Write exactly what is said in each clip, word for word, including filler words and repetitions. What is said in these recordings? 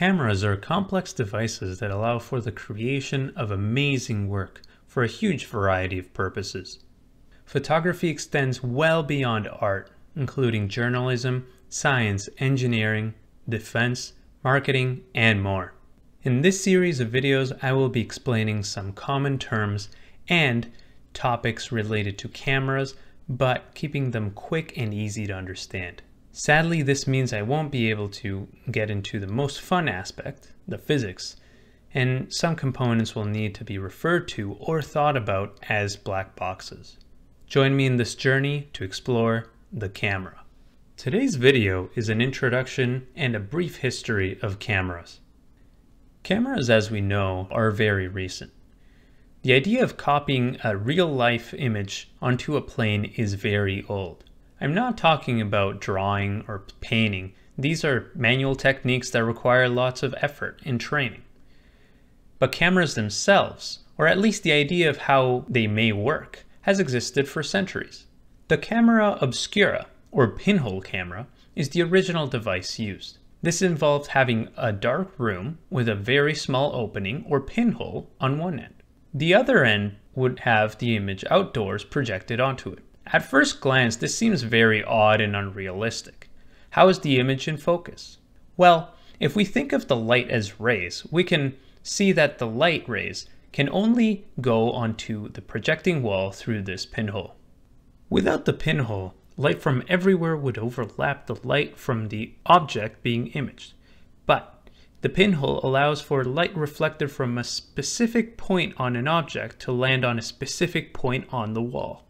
Cameras are complex devices that allow for the creation of amazing work for a huge variety of purposes. Photography extends well beyond art, including journalism, science, engineering, defense, marketing, and more. In this series of videos, I will be explaining some common terms and topics related to cameras, but keeping them quick and easy to understand. Sadly, this means I won't be able to get into the most fun aspect, the physics, and some components will need to be referred to or thought about as black boxes. Join me in this journey to explore the camera. Today's video is an introduction and a brief history of cameras. Cameras, as we know, are very recent. The idea of copying a real-life image onto a plane is very old. I'm not talking about drawing or painting. These are manual techniques that require lots of effort and training. But cameras themselves, or at least the idea of how they may work, has existed for centuries. The camera obscura, or pinhole camera, is the original device used. This involved having a dark room with a very small opening or pinhole on one end. The other end would have the image outdoors projected onto it. At first glance, this seems very odd and unrealistic. How is the image in focus? Well, if we think of the light as rays, we can see that the light rays can only go onto the projecting wall through this pinhole. Without the pinhole, light from everywhere would overlap the light from the object being imaged. But the pinhole allows for light reflected from a specific point on an object to land on a specific point on the wall.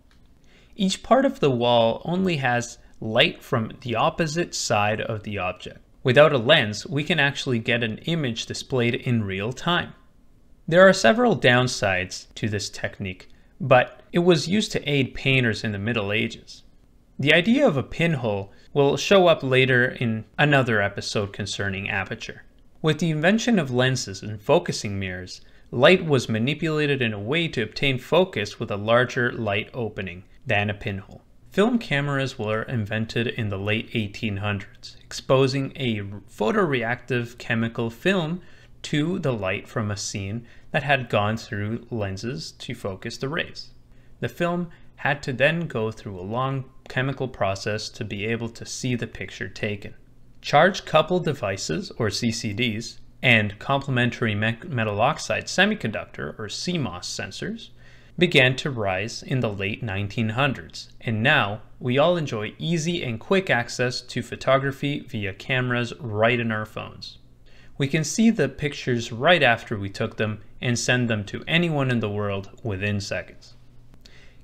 Each part of the wall only has light from the opposite side of the object. Without a lens, we can actually get an image displayed in real time. There are several downsides to this technique, but it was used to aid painters in the Middle Ages. The idea of a pinhole will show up later in another episode concerning aperture. With the invention of lenses and focusing mirrors, light was manipulated in a way to obtain focus with a larger light opening than a pinhole. Film cameras were invented in the late eighteen hundreds, exposing a photoreactive chemical film to the light from a scene that had gone through lenses to focus the rays. The film had to then go through a long chemical process to be able to see the picture taken. Charge coupled devices, or C C Ds, and complementary metal oxide semiconductor, or C MOS sensors, began to rise in the late nineteen hundreds, and now we all enjoy easy and quick access to photography via cameras right in our phones. We can see the pictures right after we took them and send them to anyone in the world within seconds.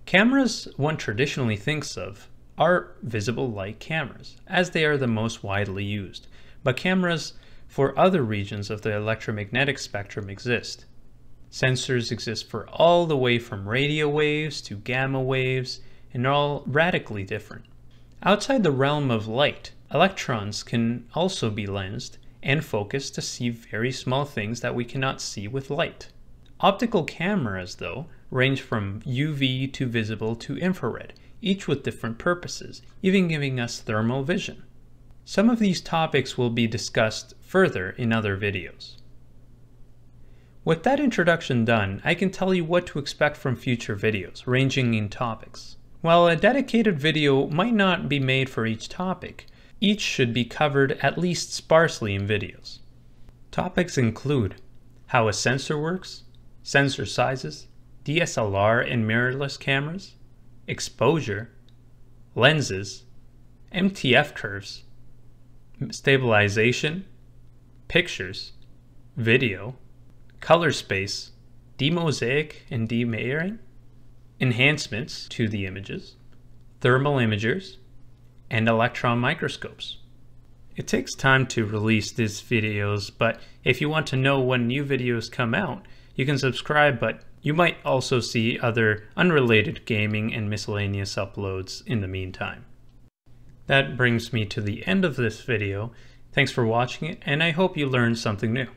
Cameras one traditionally thinks of are visible light cameras, as they are the most widely used, but cameras for other regions of the electromagnetic spectrum exist. Sensors exist for all the way from radio waves to gamma waves, and are all radically different. Outside the realm of light, electrons can also be lensed and focused to see very small things that we cannot see with light. Optical cameras, though, range from U V to visible to infrared, each with different purposes, even giving us thermal vision. Some of these topics will be discussed further in other videos. With that introduction done, I can tell you what to expect from future videos, ranging in topics. While a dedicated video might not be made for each topic, each should be covered at least sparsely in videos. Topics include how a sensor works, sensor sizes, D S L R and mirrorless cameras, exposure, lenses, M T F curves, stabilization, pictures, video, color space, de-mosaic and de-mayoring, enhancements to the images, thermal imagers, and electron microscopes. It takes time to release these videos, but if you want to know when new videos come out, you can subscribe, but you might also see other unrelated gaming and miscellaneous uploads in the meantime. That brings me to the end of this video. Thanks for watching it, and I hope you learned something new.